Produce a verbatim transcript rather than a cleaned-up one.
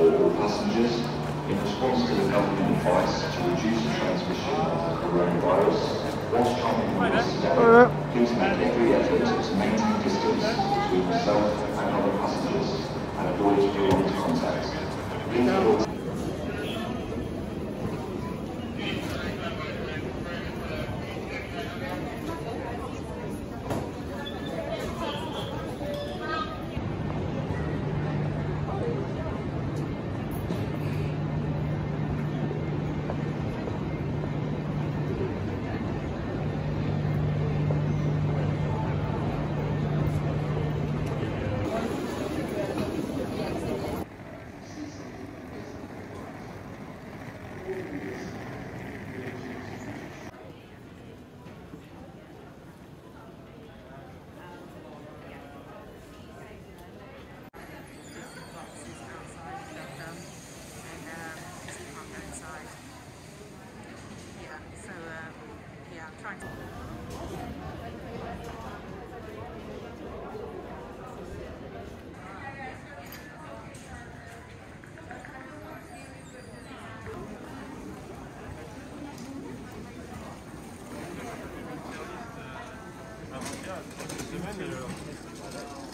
all passengers in response to the government advice to reduce the transmission of the coronavirus. Whilst travelling with us today, please make every effort to maintain distance between yourself and other passengers and avoid prolonged contact. Please Thank you.